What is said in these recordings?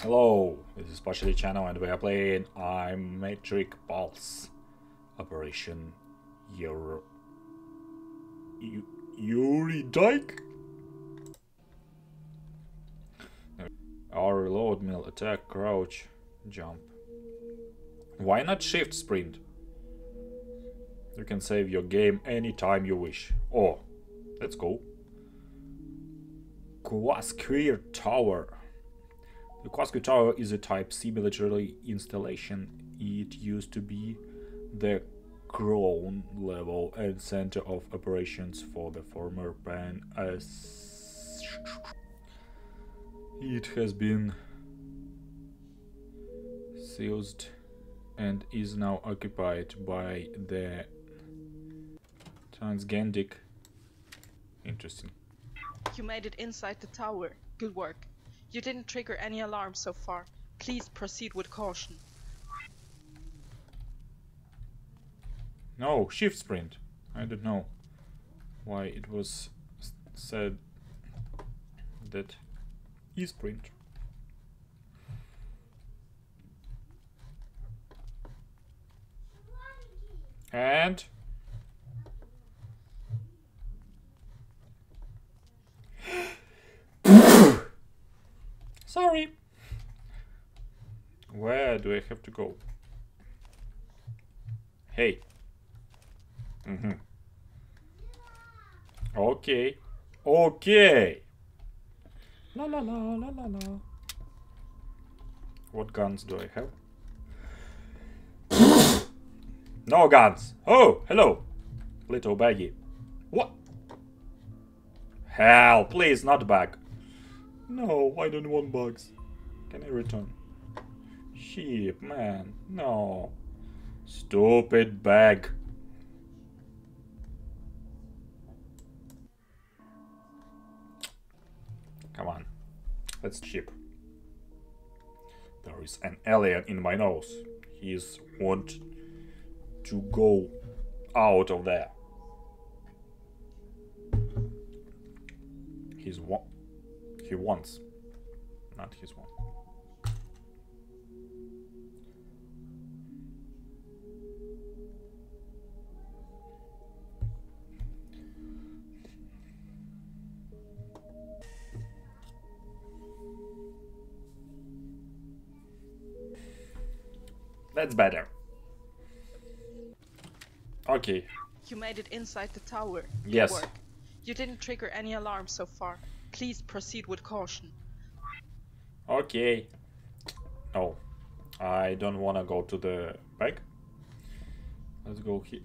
Hello, this is Pashali Channel and we are playing Amytric Pulse. Operation Euridike. Our reload mill, attack, crouch, jump. Why not shift sprint? You can save your game anytime you wish. Oh, that's cool. Quasquare Tower. The Kwasku Tower is a Type C military installation. It used to be the crown level and center of operations for the former PAN. It has been seized and is now occupied by the Transgandic. Interesting. You made it inside the tower. Good work. You didn't trigger any alarms so far. Please proceed with caution. No, shift sprint. I don't know why it was said that e-sprint. And sorry. Where do I have to go? Hey. Okay. Okay. La la la la la la. What guns do I have? No guns. Oh, hello. Little baggy. What? Hell, please not bag. No, I don't want bugs. Can I return? Sheep, man. No. Stupid bag. Come on. Let's sheep. There is an alien in my nose. He's want to go out of there. He's what? He wants, not his one. That's better. Okay. You made it inside the tower. Yes. Good work. You didn't trigger any alarms so far. Please proceed with caution. Okay. No, I don't want to go to the back. Let's go here.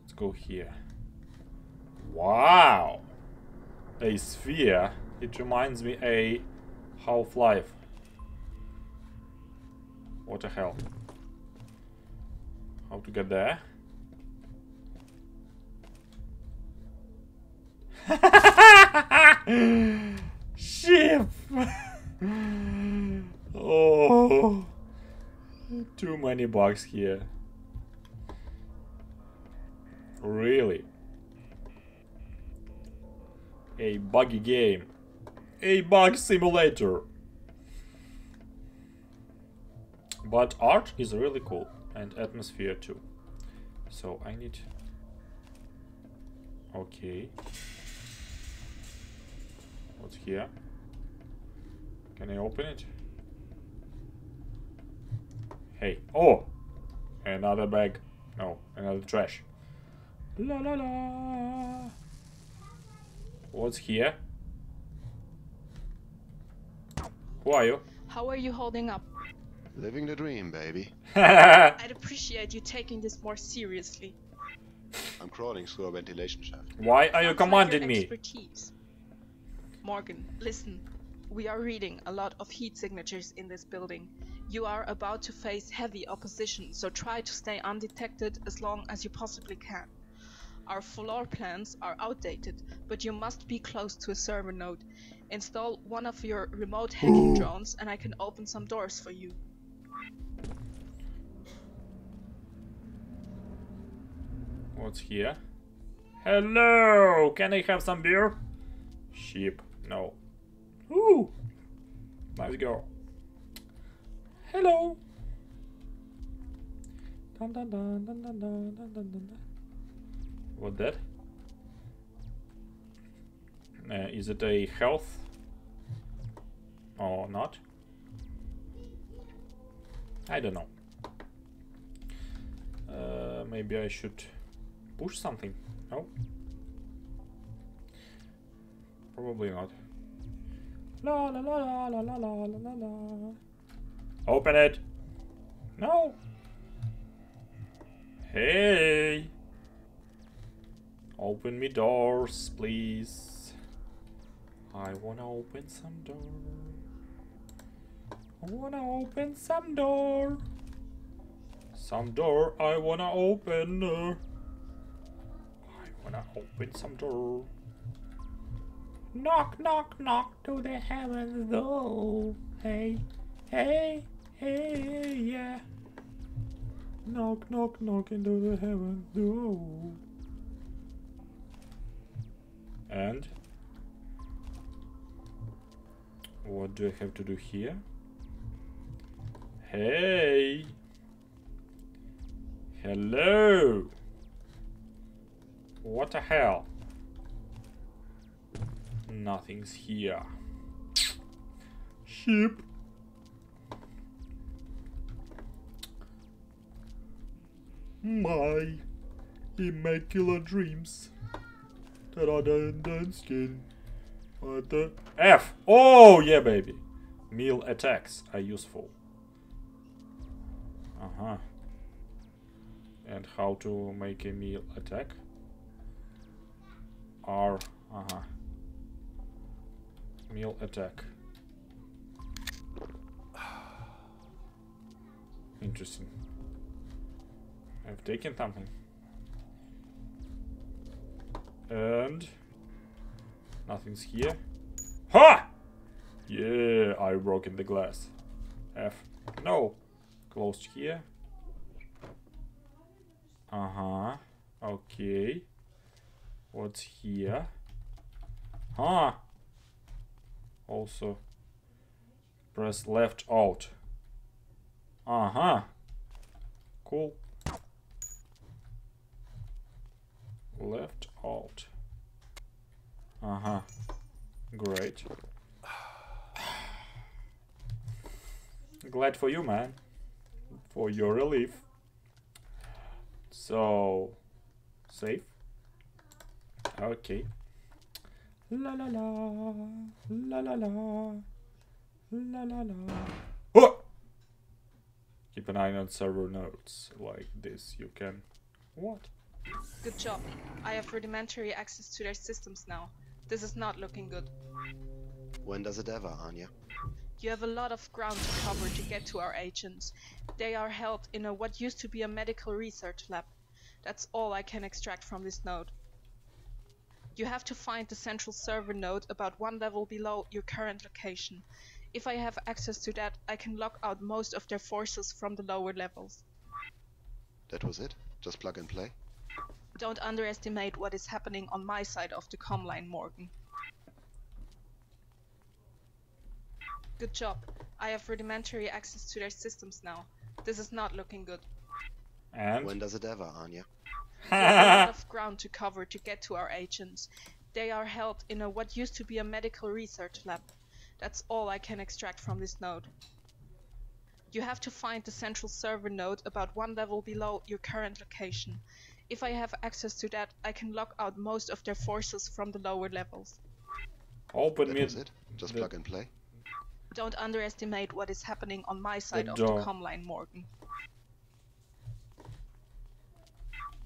Let's go here. Wow! A sphere. It reminds me a Half Life. What the hell? How to get there? Ship. Oh, too many bugs here. Really? A buggy game. A bug simulator. But art is really cool and atmosphere too. So I need... Okay. What's here? Can I open it? Hey, oh! Another bag. No, another trash. La la la! What's here? Who are you? How are you holding up? Living the dream, baby. I'd appreciate you taking this more seriously. I'm crawling through a ventilation shaft. Why are you commanding me? Expertise. Morgan, listen. We are reading a lot of heat signatures in this building. You are about to face heavy opposition, so try to stay undetected as long as you possibly can. Our floor plans are outdated, but you must be close to a server node. Install one of your remote hacking drones and I can open some doors for you. What's here? Hello! Can I have some beer? Sheep. No. Ooh, Nice girl. Hello. Dun, dun, dun, dun, dun, dun, dun, dun. What that? Is it a health or not? I don't know. Maybe I should push something. No? Probably not. La la la la la la la la la. Open it! No! Hey! Open me doors, please. I wanna open some door. I wanna open some door. Some door I wanna open. I wanna open some door. Knock, knock, knock to the heavens door. Hey, hey, hey, yeah. Knock, knock, knock into the heavens door. And? What do I have to do here? Hey! Hello! What the hell? Nothing's here. Sheep! My immaculate dreams. Skin. What the F! Oh, yeah, baby! Meal attacks are useful. Uh-huh. And how to make a meal attack? R. Uh-huh. Meal attack. Interesting. I've taken something. And... nothing's here. Ha! Yeah, I broke in the glass. F. No! Closed here. Uh-huh. Okay. What's here? Huh? Also. Press left out. Uh-huh. Cool. Left out. Uh-huh. Great. Glad for you, man. For your relief. So safe. Okay. La la la la la la la la la. Oh! Keep an eye on server notes like this. You can. What? Good job. I have rudimentary access to their systems now. This is not looking good. When does it ever, Anya? You have a lot of ground to cover to get to our agents. They are held in a what used to be a medical research lab. That's all I can extract from this node. You have to find the central server node about one level below your current location. If I have access to that, I can lock out most of their forces from the lower levels. That was it? Just plug and play? Don't underestimate what is happening on my side of the comm line, Morgan. Good job. I have rudimentary access to their systems now. This is not looking good. And? When does it ever, Anya? There's a lot of ground to cover to get to our agents. They are held in a what used to be a medical research lab. That's all I can extract from this node. You have to find the central server node about one level below your current location. If I have access to that, I can lock out most of their forces from the lower levels. Open me. Just plug and play. Don't underestimate what is happening on my side of the comm line, Morgan.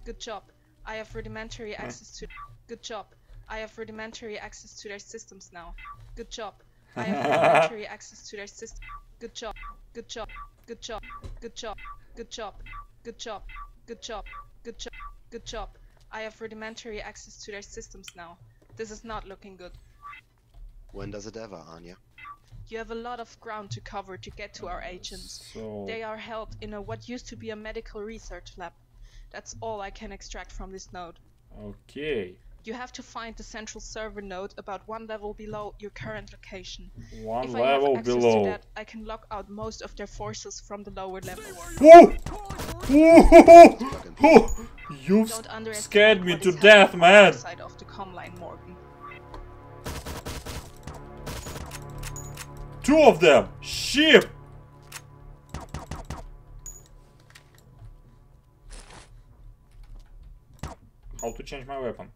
Good job. I have rudimentary access to. Good job. I have rudimentary access to their systems now. Good job. I have rudimentary access to their system. Good job. Good job. Good job. Good job. Good job. Good job. Good job. Good job. Good job. I have rudimentary access to their systems now. This is not looking good. When does it ever, Anya? You have a lot of ground to cover to get to our agents. So... they are held in a what used to be a medical research lab. That's all I can extract from this node. Okay. You have to find the central server node about one level below your current location. One if I level have access below. To that, I can lock out most of their forces from the lower level. Whoa! Whoa! You've scared me to death, man! Side of the comm line, Morgan. Two of them! Shit! How to change my weapon?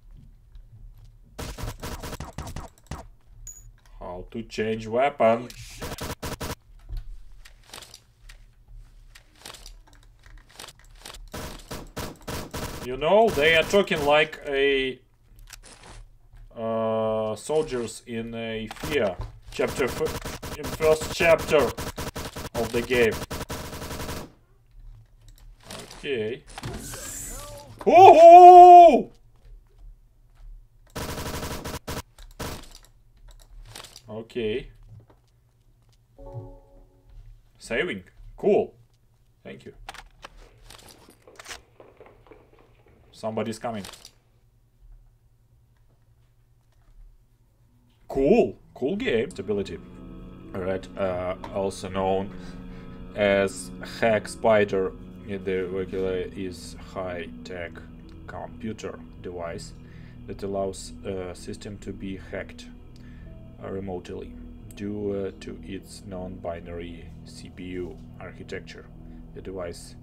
How to change weapon? You know, they are talking like a soldiers in a fear chapter in first chapter of the game. Okay. Oh! Okay. Saving. Cool. Thank you. Somebody's coming. Cool. Cool game. Stability. Alright. Also known as Hack Spider. The regular is high-tech computer device that allows a system to be hacked remotely due to its non-binary CPU architecture. The device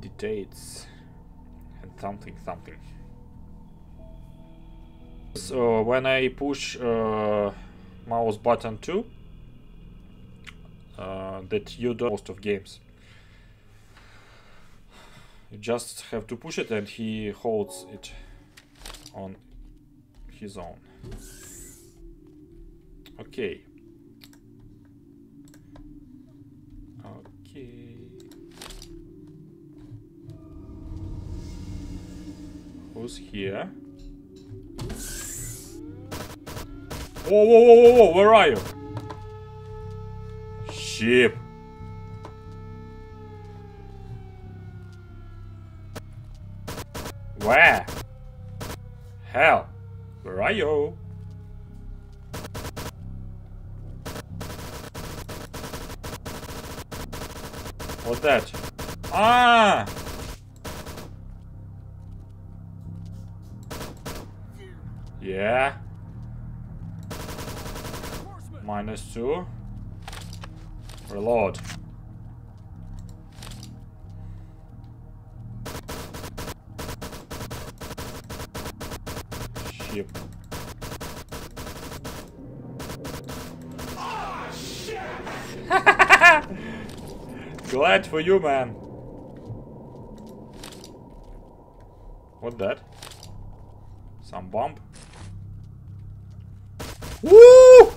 dictates and something. So when I push mouse button 2, that you do most of games. You just have to push it and he holds it on his own. Okay. Okay. Who's here? Whoa, whoa, whoa, whoa, whoa, where are you? Ship. Where? Hell, where are you? What's that? Ah! Yeah. -2. Reload. Ship. Oh, shit. Glad for you, man. What that? Some bomb? Woo!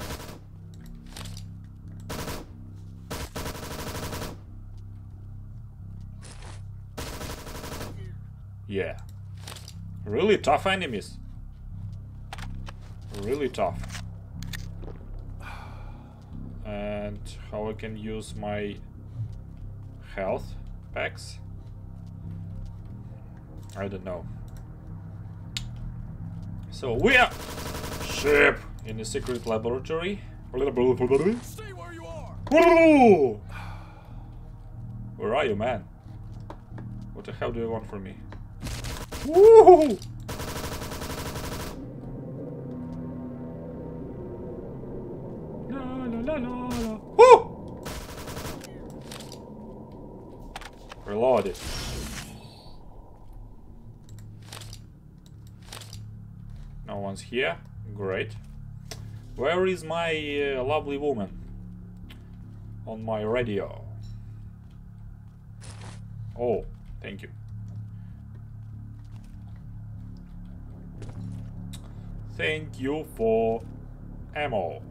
Yeah, really tough enemies. Really tough. And how I can use my health packs? I don't know. So we are ship in a secret laboratory. Stay where you are. Woo! Where are you, man? What the hell do you want from me? Woo! La la la la la. Woo! Reload it. No one's here. Great. Where is my lovely woman? On my radio. Oh, thank you. Thank you for ammo.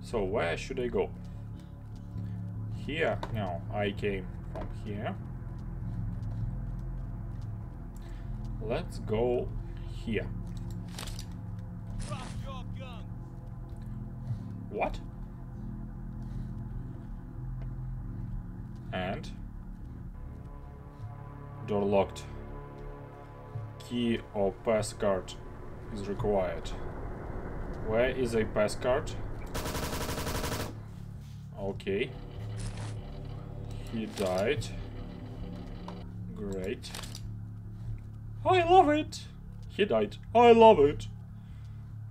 So where should I go? Here? No, I came from here. Let's go here. Drop your gun. What? And Door locked. Key or passcard is required. Where is a passcard? Okay. He died. Great. I love it! He died. I love it!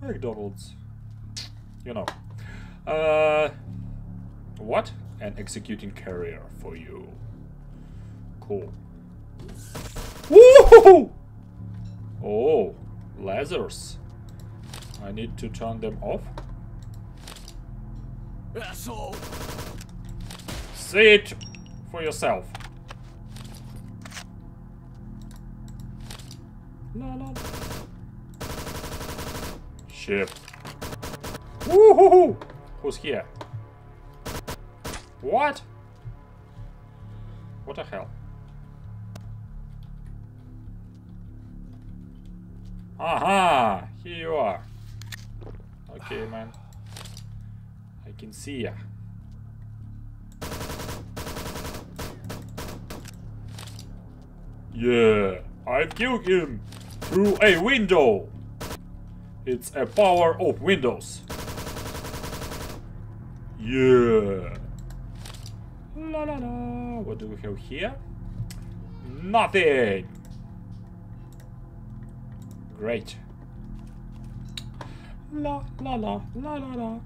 McDonald's. You know. What? An executing carrier for you. Cool. Woohoo! Oh, lasers. I need to turn them off. Asshole. See it for yourself. No, no. Ship. Woohoo! Who's here? What? What the hell? Aha! Here you are. Okay, man. I can see ya. Yeah, I killed him through a window. It's a power of windows. Yeah. La la la. What do we have here? Nothing. Great. La la la la la la.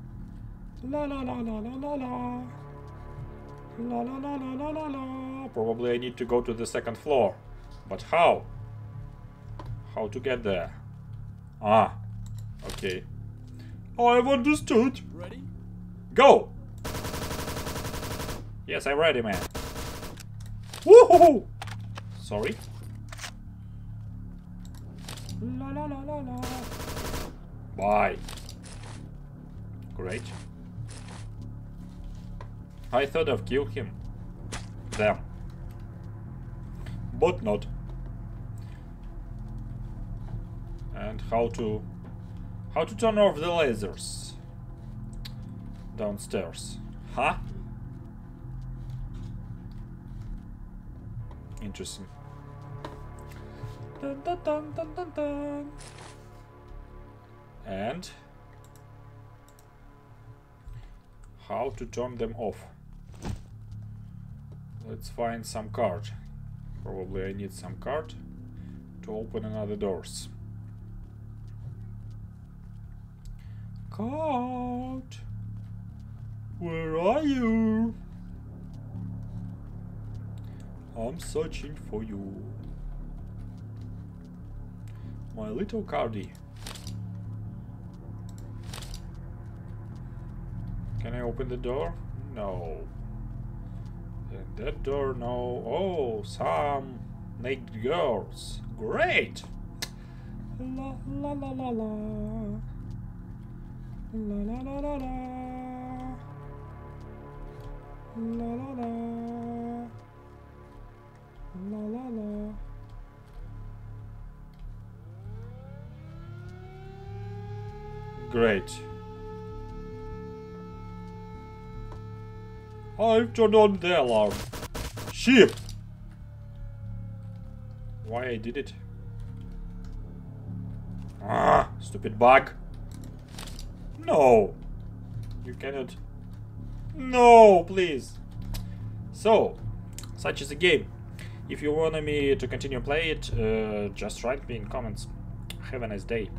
La la la la la la la. La la la la la la. Probably I need to go to the second floor. But how? How to get there? Ah. Okay. I've understood. Ready? Go! Yes, I'm ready, man. Woohoo! Sorry. La la la la la. Bye. Great. I thought I'd kill him. Them. But not. And how to turn off the lasers? Downstairs. Huh? Interesting. Dun, dun, dun, dun, dun, dun. And how to turn them off? Let's find some card. Probably I need some card to open another doors. Card. Where are you? I'm searching for you. My little cardi. Can I open the door? No. And that door, no. Oh, some naked girls. Great! La la la la la. La la la la la. La la la. La la la. Great. I've turned on the alarm. Ship! Why I did it? Ah, stupid bug. No. You cannot. No, please. So, such is the game. If you want me to continue play it, just write me in comments. Have a nice day.